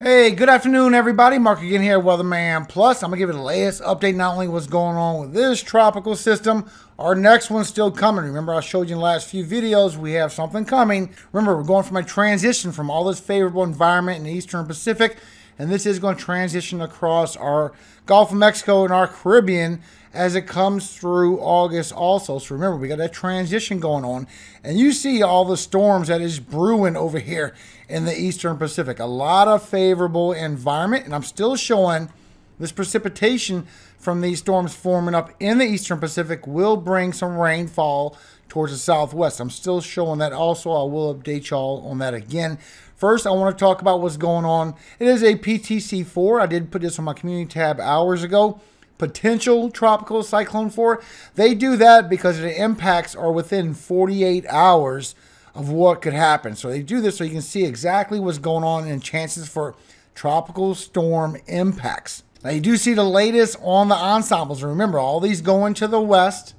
Hey, good afternoon, everybody. Mark again here, Weatherman Plus. I'm going to give you the latest update, not only what's going on with this tropical system, our next one's still coming. Remember, I showed you in the last few videos, we have something coming. Remember, we're going from a transition from all this favorable environment in the Eastern Pacific, and this is going to transition across our Gulf of Mexico and our Caribbean as it comes through August also. So remember, we got that transition going on. And you see all the storms that is brewing over here in the Eastern Pacific. A lot of favorable environment, and I'm still showing this precipitation from these storms forming up in the Eastern Pacific will bring some rainfall towards the southwest. I'm still showing that also. I will update y'all on that again. First, I want to talk about what's going on. It is a PTC4. I did put this on my community tab hours ago. Potential tropical cyclone 4. They do that because the impacts are within 48 hours of what could happen. So they do this so you can see exactly what's going on and chances for tropical storm impacts. Now you do see the latest on the ensembles. Remember, all these going to the west.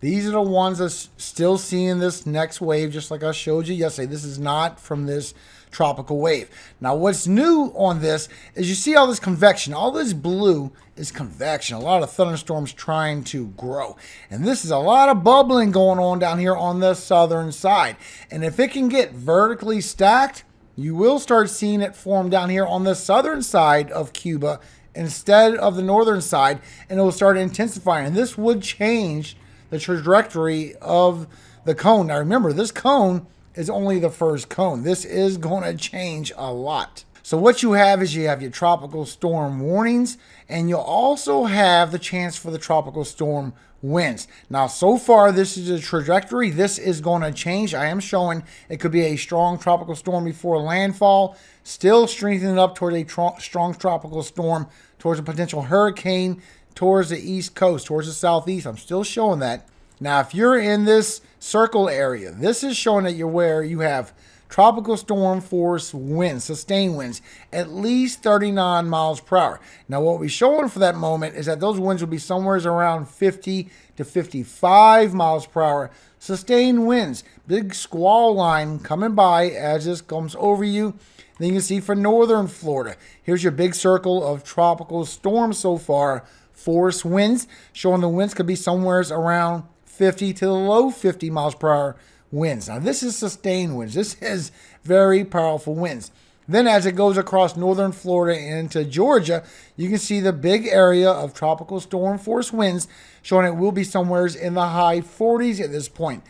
These are the ones that's still seeing this next wave, just like I showed you yesterday. This is not from this tropical wave. Now what's new on this is you see all this convection. All this blue is convection. A lot of thunderstorms trying to grow. And this is a lot of bubbling going on down here on the southern side. And if it can get vertically stacked, you will start seeing it form down here on the southern side of Cuba instead of the northern side, and it will start intensifying. And this would change the trajectory of the cone. Now remember, this cone is only the first cone. This is going to change a lot. So what you have is you have your tropical storm warnings, and you'll also have the chance for the tropical storm winds. Now, so far, this is a trajectory. This is going to change. I am showing it could be a strong tropical storm before landfall, still strengthening up toward a strong tropical storm, towards a potential hurricane, towards the east coast, towards the southeast. I'm still showing that. Now, if you're in this circle area, this is showing that you're where you have tropical storm force winds, sustained winds, at least 39 miles per hour. Now, what we're showing for that moment is that those winds will be somewhere around 50 to 55 miles per hour. Sustained winds, big squall line coming by as this comes over you. Then you can see for northern Florida, here's your big circle of tropical storms so far. Force winds, showing the winds could be somewhere around 50 to the low 50 miles per hour winds. Now this is sustained winds. This is very powerful winds. Then as it goes across northern Florida into Georgia, you can see the big area of tropical storm force winds, showing it will be somewhere in the high 40s at this point,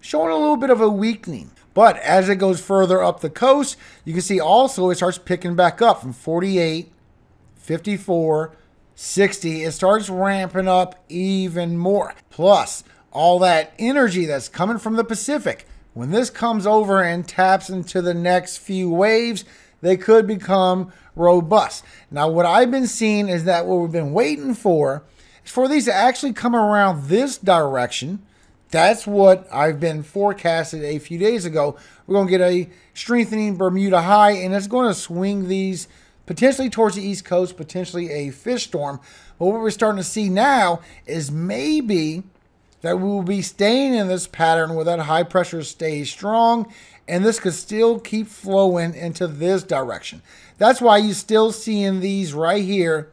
showing a little bit of a weakening. But as it goes further up the coast, you can see also it starts picking back up from 48, 54, 60, it starts ramping up even more. Plus, all that energy that's coming from the Pacific, when this comes over and taps into the next few waves, they could become robust. Now, what I've been seeing is that what we've been waiting for is for these to actually come around this direction. That's what I've been forecasted a few days ago. We're going to get a strengthening Bermuda high, and it's going to swing these potentially towards the east coast, potentially a fish storm. But what we're starting to see now is maybe that we will be staying in this pattern where that high pressure stays strong, and this could still keep flowing into this direction. That's why you're still seeing these right here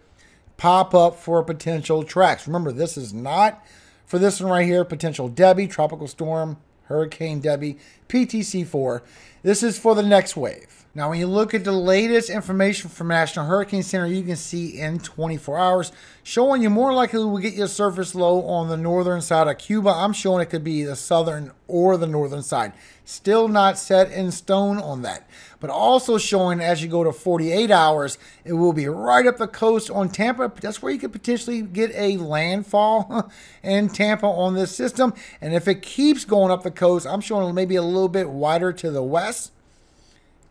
pop up for potential tracks. Remember, this is not for this one right here, potential Debby, tropical storm, Hurricane Debby, PTC4. This is for the next wave. Now, when you look at the latest information from National Hurricane Center, you can see in 24 hours, showing you more likely we'll get your surface low on the northern side of Cuba. I'm showing it could be the southern or the northern side. Still not set in stone on that. But also showing as you go to 48 hours, it will be right up the coast on Tampa. That's where you could potentially get a landfall in Tampa on this system. And if it keeps going up the coast, I'm showing maybe a little bit wider to the west.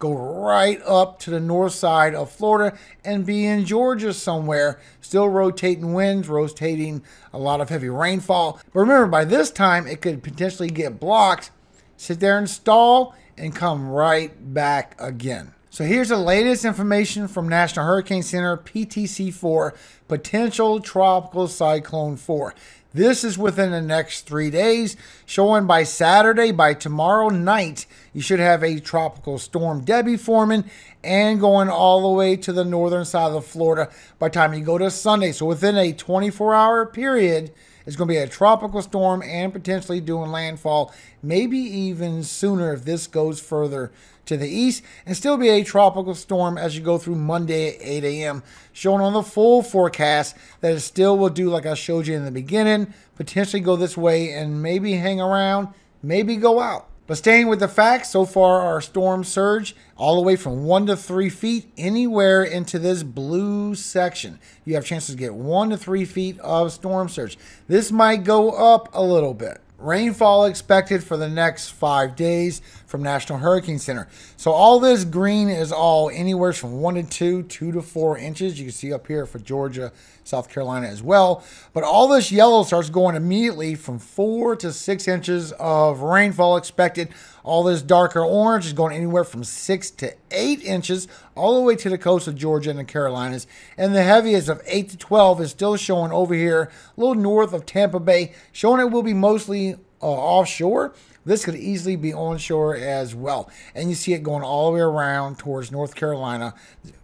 Go right up to the north side of Florida and be in Georgia somewhere. Still rotating winds, rotating a lot of heavy rainfall. But remember, by this time, it could potentially get blocked, sit there and stall, and come right back again. So here's the latest information from National Hurricane Center, PTC4, potential tropical cyclone 4. This is within the next 3 days, showing by Saturday, by tomorrow night, you should have a tropical storm Debby forming and going all the way to the northern side of Florida by the time you go to Sunday. So within a 24-hour period, it's going to be a tropical storm and potentially doing landfall, maybe even sooner if this goes further to the east, and still be a tropical storm as you go through Monday at 8 a.m. Shown on the full forecast that it still will do like I showed you in the beginning, potentially go this way and maybe hang around, maybe go out. But staying with the facts, so far our storm surge all the way from 1 to 3 feet anywhere into this blue section. You have chances to get 1 to 3 feet of storm surge. This might go up a little bit. Rainfall expected for the next 5 days from National Hurricane Center. So all this green is all anywhere from 1 to 2, 2 to 4 inches. You can see up here for Georgia, South Carolina as well. But all this yellow starts going immediately from 4 to 6 inches of rainfall expected. All this darker orange is going anywhere from 6 to 8 inches all the way to the coast of Georgia and the Carolinas. And the heaviest of 8 to 12 is still showing over here, a little north of Tampa Bay, showing it will be mostly offshore. This could easily be onshore as well. And you see it going all the way around towards North Carolina,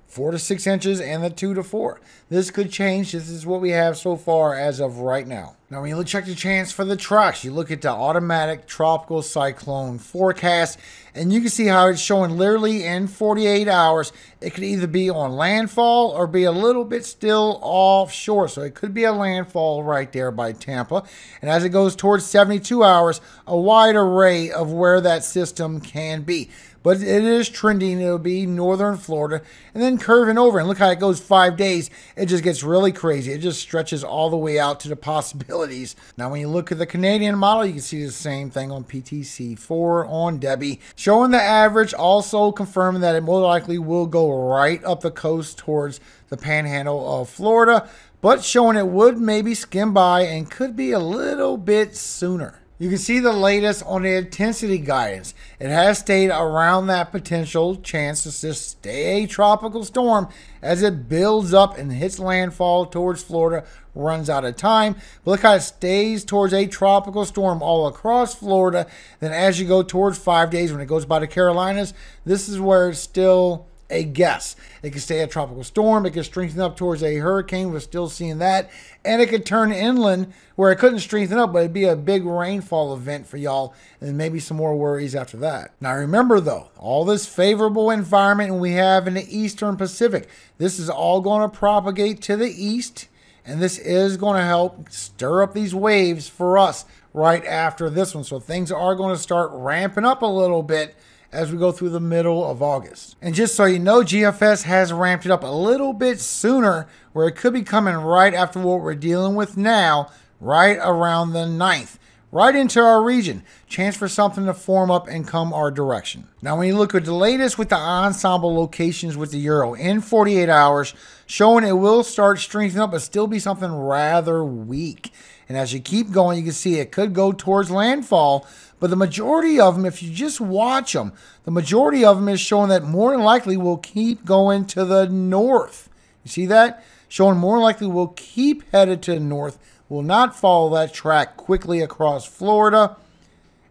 4 to 6 inches and the 2 to 4. This could change. This is what we have so far as of right now. Now, when you check the chance for the trucks, you look at the automatic tropical cyclone forecast, and you can see how it's showing literally in 48 hours. It could either be on landfall or be a little bit still offshore. So it could be a landfall right there by Tampa. And as it goes towards 72 hours, a wide array of where that system can be. But it is trending. It'll be northern Florida and then curving over. And look how it goes 5 days. It just gets really crazy. It just stretches all the way out to the possibility. Now, when you look at the Canadian model, you can see the same thing on PTC4 on Debby, showing the average, also confirming that it more likely will go right up the coast towards the panhandle of Florida, but showing it would maybe skim by and could be a little bit sooner. You can see the latest on the intensity guidance. It has stayed around that potential chance to just stay a tropical storm as it builds up and hits landfall towards Florida, runs out of time. But look how it stays towards a tropical storm all across Florida. Then as you go towards 5 days, when it goes by the Carolinas, this is where it's still a guess. It could stay a tropical storm. It could strengthen up towards a hurricane. We're still seeing that. And it could turn inland where it couldn't strengthen up, but it'd be a big rainfall event for y'all. And maybe some more worries after that. Now remember though, all this favorable environment we have in the Eastern Pacific, this is all going to propagate to the east. And this is going to help stir up these waves for us right after this one. So things are going to start ramping up a little bit as we go through the middle of August. And just so you know, GFS has ramped it up a little bit sooner, where it could be coming right after what we're dealing with now, right around the 9th, right into our region. Chance for something to form up and come our direction. Now, when you look at the latest with the ensemble locations with the Euro in 48 hours, showing it will start strengthening up, but still be something rather weak. And as you keep going, you can see it could go towards landfall, but the majority of them, if you just watch them, the majority of them is showing that more than likely will keep going to the north. You see that? Showing more likely will keep headed to the north, will not follow that track quickly across Florida,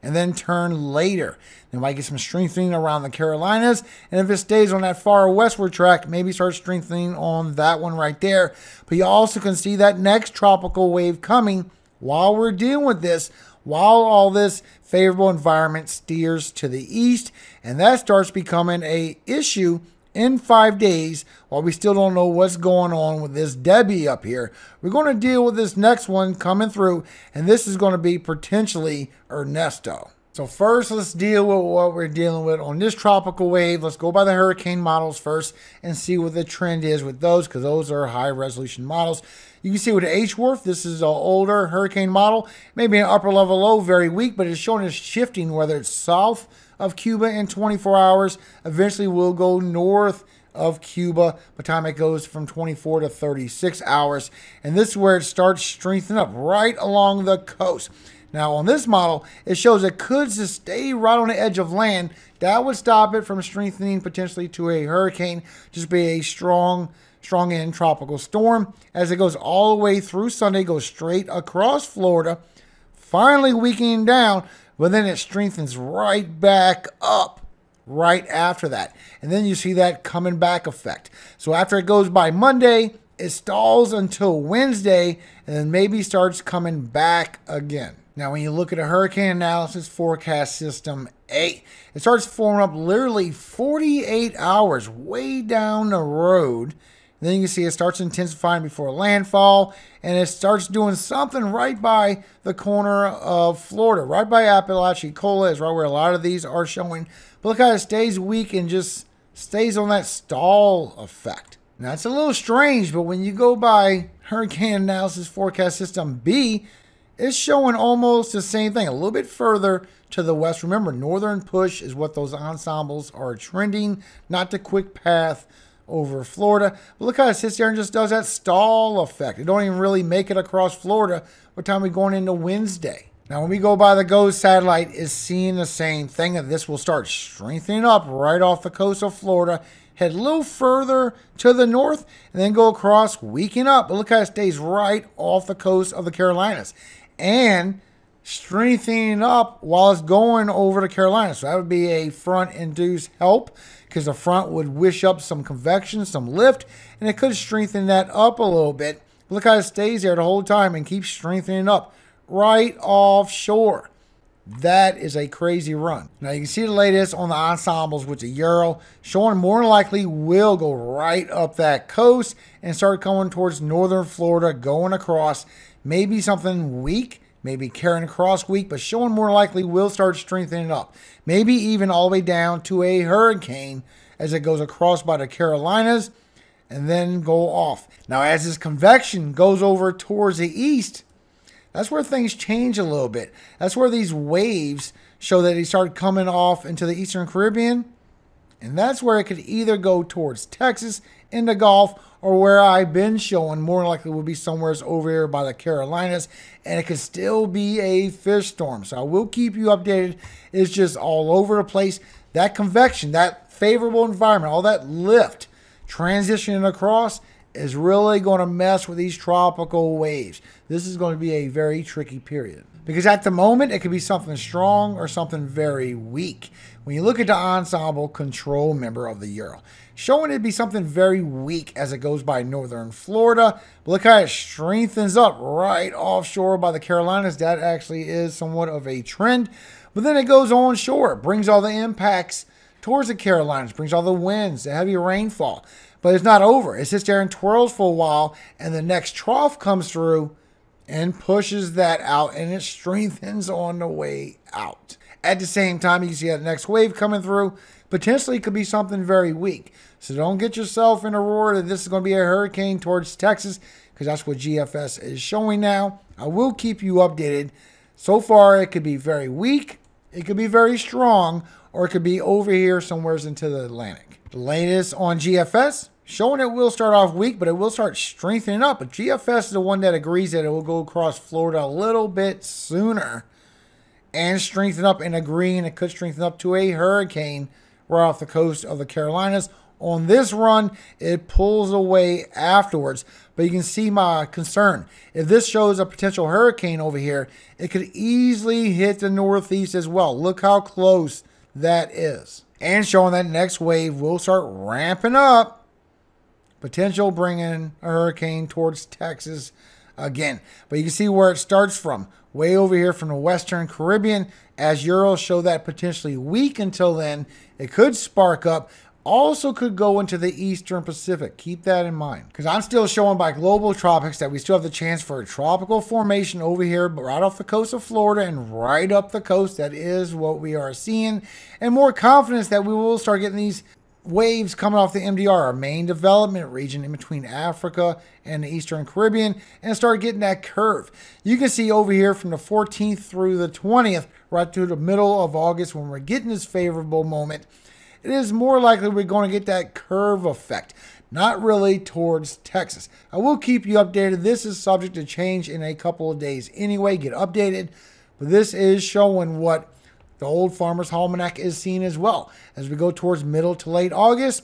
and then turn later. Then might get some strengthening around the Carolinas, and if it stays on that far westward track, maybe start strengthening on that one right there. But you also can see that next tropical wave coming while we're dealing with this, while all this favorable environment steers to the east, and that starts becoming an issue in 5 days. While we still don't know what's going on with this Debby up here, we're going to deal with this next one coming through, and this is going to be potentially Ernesto. So first, let's deal with what we're dealing with on this tropical wave. Let's go by the hurricane models first and see what the trend is with those, because those are high resolution models. You can see with the HWRF, this is an older hurricane model, maybe an upper level low, very weak, but it's showing it's shifting, whether it's south of Cuba in 24 hours, eventually will go north of Cuba. By the time it goes from 24 to 36 hours. And this is where it starts strengthening up right along the coast. Now on this model, it shows it could just stay right on the edge of land. That would stop it from strengthening potentially to a hurricane, just be a strong and tropical storm. As it goes all the way through Sunday, goes straight across Florida, finally weakening down, but then it strengthens right back up right after that. And then you see that coming back effect. So after it goes by Monday, it stalls until Wednesday, and then maybe starts coming back again. Now, when you look at a hurricane analysis forecast system 8, it starts forming up literally 48 hours way down the road. And then you can see it starts intensifying before landfall, and it starts doing something right by the corner of Florida, right by Apalachicola is right where a lot of these are showing. But look how it stays weak and just stays on that stall effect. Now, it's a little strange, but when you go by hurricane analysis forecast system B, it's showing almost the same thing, a little bit further to the west. Remember, northern push is what those ensembles are trending, not the quick path over Florida. But look how it sits there and just does that stall effect. It don't even really make it across Florida by the time we're going into Wednesday. Now, when we go by the GOES satellite, it's seeing the same thing, and this will start strengthening up right off the coast of Florida, head a little further to the north, and then go across, weaken up. But look how it stays right off the coast of the Carolinas, and strengthening up while it's going over to Carolina. So that would be a front-induced help, because the front would wish up some convection, some lift, and it could strengthen that up a little bit. Look how it stays there the whole time and keeps strengthening up right offshore. That is a crazy run. Now you can see the latest on the ensembles with the Euro, showing more than likely will go right up that coast and start coming towards northern Florida, going across. Maybe something weak, maybe carrying across weak, but showing more likely will start strengthening up. Maybe even all the way down to a hurricane as it goes across by the Carolinas and then go off. Now as this convection goes over towards the east, that's where things change a little bit. That's where these waves show that they start coming off into the Eastern Caribbean. And that's where it could either go towards Texas, into Gulf, or where I've been showing more likely will be somewhere over here by the Carolinas. And it could still be a fish storm. So I will keep you updated. It's just all over the place. That convection, that favorable environment, all that lift transitioning across is really going to mess with these tropical waves. This is going to be a very tricky period, because at the moment it could be something strong or something very weak. When you look at the ensemble control member of the Euro, showing it'd be something very weak as it goes by northern Florida. But look how it strengthens up right offshore by the Carolinas. That actually is somewhat of a trend. But then it goes onshore. It brings all the impacts towards the Carolinas, brings all the winds, the heavy rainfall. But it's not over. It sits there and twirls for a while, and the next trough comes through and pushes that out, and it strengthens on the way out. At the same time, you can see that next wave coming through potentially could be something very weak. So don't get yourself in a roar that this is going to be a hurricane towards Texas, because that's what GFS is showing now. I will keep you updated. So far, it could be very weak, it could be very strong, or it could be over here somewhere into the Atlantic. The latest on GFS, showing it will start off weak, but it will start strengthening up. But GFS is the one that agrees that it will go across Florida a little bit sooner and strengthen up, and agreeing it could strengthen up to a hurricane right off the coast of the Carolinas. On this run, it pulls away afterwards. But you can see my concern. If this shows a potential hurricane over here, it could easily hit the Northeast as well. Look how close that is. And showing that next wave will start ramping up, potential bringing a hurricane towards Texas again. But you can see where it starts from, way over here from the Western Caribbean. As Euro show that potentially weak until then, it could spark up. Also could go into the Eastern Pacific. Keep that in mind, because I'm still showing by global tropics that we still have the chance for a tropical formation over here, but right off the coast of Florida and right up the coast. That is what we are seeing, and more confidence that we will start getting these waves coming off the MDR, our main development region in between Africa and the Eastern Caribbean, and start getting that curve. You can see over here from the 14th through the 20th, right through the middle of August, when we're getting this favorable moment. it is more likely we're going to get that curve effect, not really towards Texas. I will keep you updated. This is subject to change in a couple of days anyway. Get updated. But this is showing what the old Farmer's Almanac is seeing as well. As we go towards middle to late August,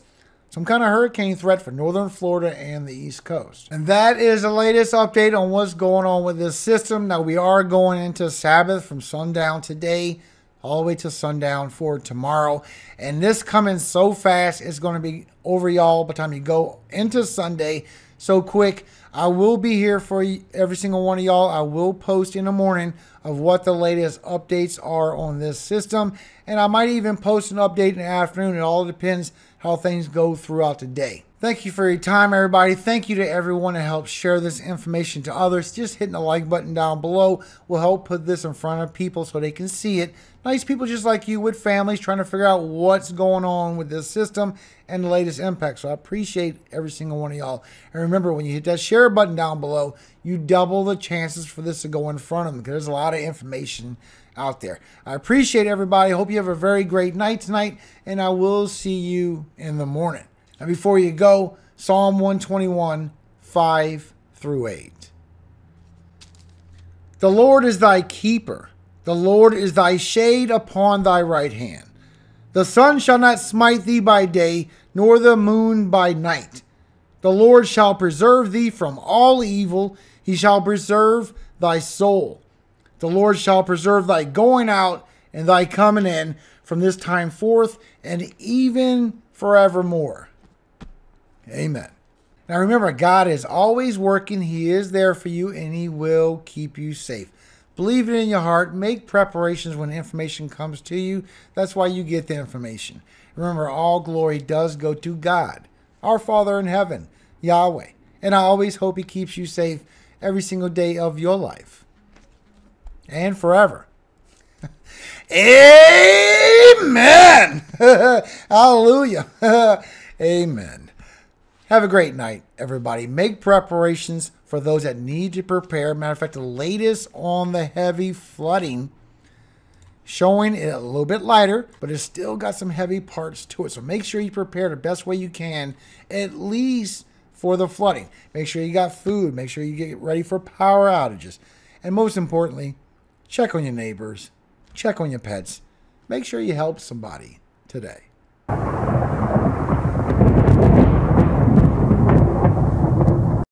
some kind of hurricane threat for northern Florida and the East Coast. And that is the latest update on what's going on with this system. Now, we are going into Sabbath from sundown today all the way to sundown for tomorrow. And this coming so fast, it's going to be over, y'all, by the time you go into Sunday so quick. I will be here for you, every single one of y'all. I will post in the morning of what the latest updates are on this system. And I might even post an update in the afternoon. It all depends how things go throughout the day. Thank you for your time, everybody. Thank you to everyone that helps share this information to others. Just hitting the like button down below will help put this in front of people so they can see it. Nice people just like you with families trying to figure out what's going on with this system and the latest impact. So I appreciate every single one of y'all. And remember, when you hit that share button down below, you double the chances for this to go in front of them because there's a lot of information out there. I appreciate everybody. Hope you have a very great night tonight, and I will see you in the morning. Now, before you go, Psalm 121, 5 through 8. The Lord is thy keeper. The Lord is thy shade upon thy right hand. The sun shall not smite thee by day, nor the moon by night. The Lord shall preserve thee from all evil. He shall preserve thy soul. The Lord shall preserve thy going out and thy coming in from this time forth and even forevermore. Amen. Now remember, God is always working. He is there for you, and He will keep you safe. Believe it in your heart. Make preparations when information comes to you. That's why you get the information. Remember, all glory does go to God, our Father in heaven, Yahweh. And I always hope He keeps you safe every single day of your life and forever. Amen. Hallelujah. Amen. Have a great night, everybody. Make preparations for those that need to prepare. Matter of fact, the latest on the heavy flooding, showing it a little bit lighter, but it's still got some heavy parts to it. So make sure you prepare the best way you can, at least for the flooding. Make sure you got food. Make sure you get ready for power outages. And most importantly, check on your neighbors. Check on your pets. Make sure you help somebody today.